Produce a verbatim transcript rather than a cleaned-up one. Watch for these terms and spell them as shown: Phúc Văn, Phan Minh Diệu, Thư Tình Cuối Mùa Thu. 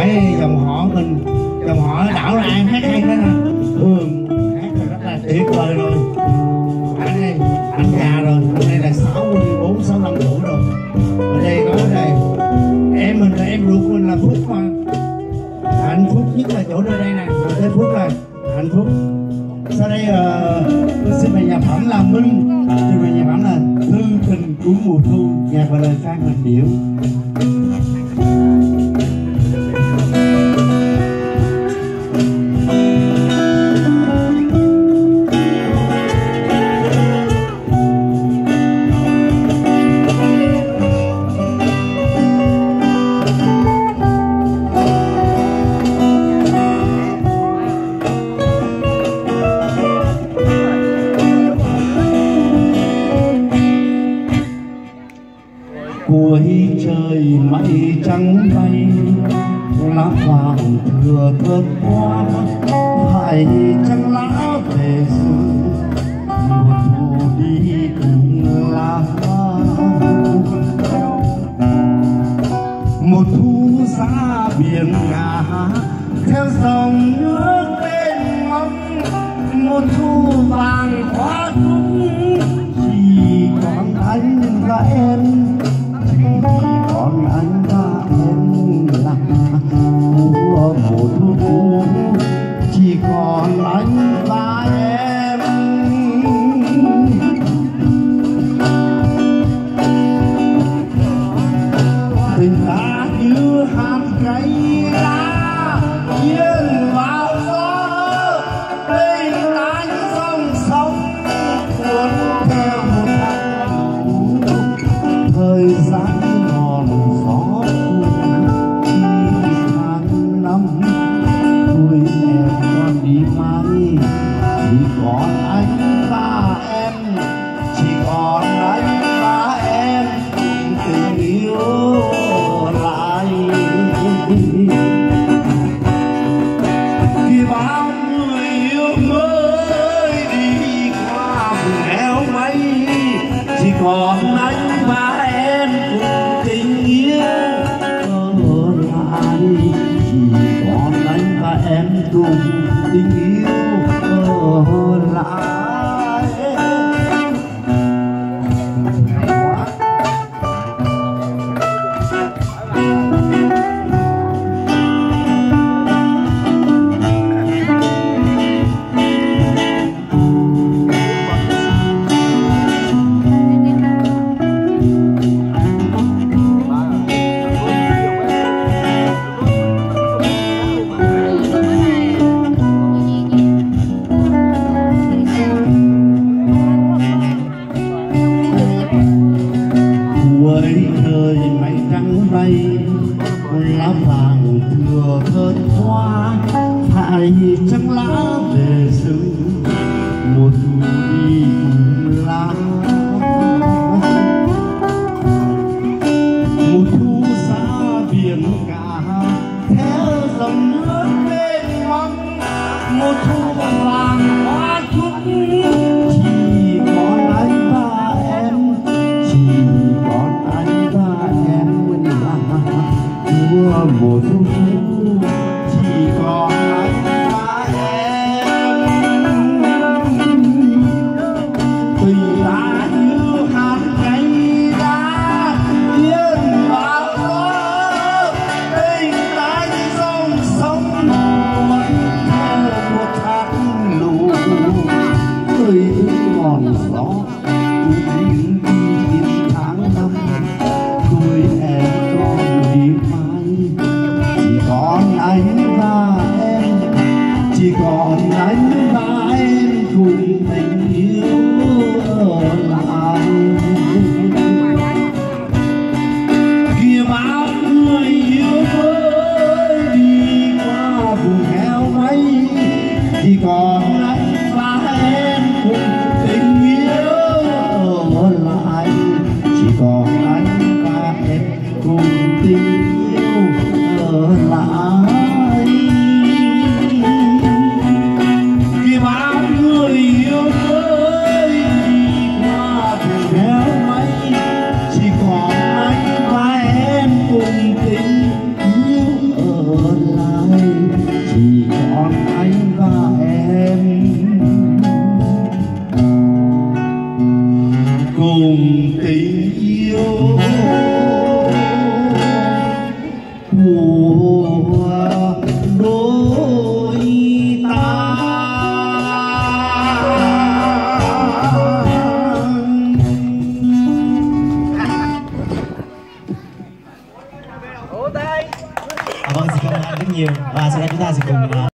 phải dòng họ mình, dòng họ đảo là ai hát hay hết á. Thường hát là rất là tuyệt vời rồi. Anh đây, anh già rồi, hôm nay là sáu mươi bốn, sáu mươi lăm tuổi rồi. Ở đây có đây, em mình là em ruột mình là Phúc Văn. Hạnh phúc nhất là chỗ nơi đây nè, tới Phúc là hạnh phúc. Sau đây uh, xin về nhạc phẩm là Minh, thì về nhạc phẩm là Thư Tình Cuối Mùa Thu, nhạc và lời Phan Minh Diệu. Cuối trời mây trắng bay, lá vàng thừa thớt hoa, hãy trăng lá về rừng, mùa thu đi cùng lá. Mùa thu ra biển ngả theo dòng nước bên mông, mùa thu vàng hoa cúc chỉ còn anh và em. Hãy subscribe cùng tình yêu mùa hoa đôi ta à, vâng, xin cảm ơn rất nhiều và sau đây chúng ta sẽ cùng